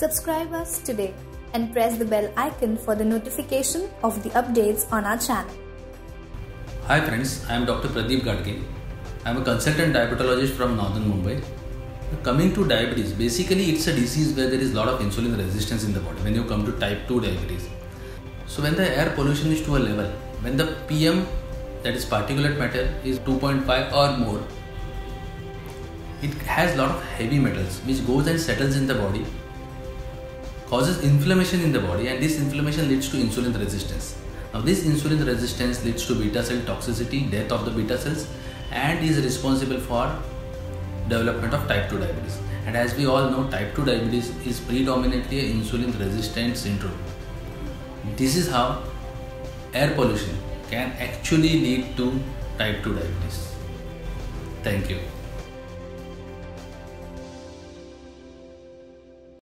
Subscribe us today and press the bell icon for the notification of the updates on our channel. Hi friends, I am Dr. Pradeep Gadge. I am a consultant diabetologist from Northern Mumbai. Coming to diabetes, basically it's a disease where there is a lot of insulin resistance in the body when you come to type 2 diabetes. So when the air pollution is to a level, when the PM, that is particulate matter, is 2.5 or more, it has a lot of heavy metals which goes and settles in the body, causes inflammation in the body, and this inflammation leads to insulin resistance. Now this insulin resistance leads to beta cell toxicity, death of the beta cells, and is responsible for development of type 2 diabetes. And as we all know, type 2 diabetes is predominantly an insulin resistant syndrome. This is how air pollution can actually lead to type 2 diabetes. Thank you.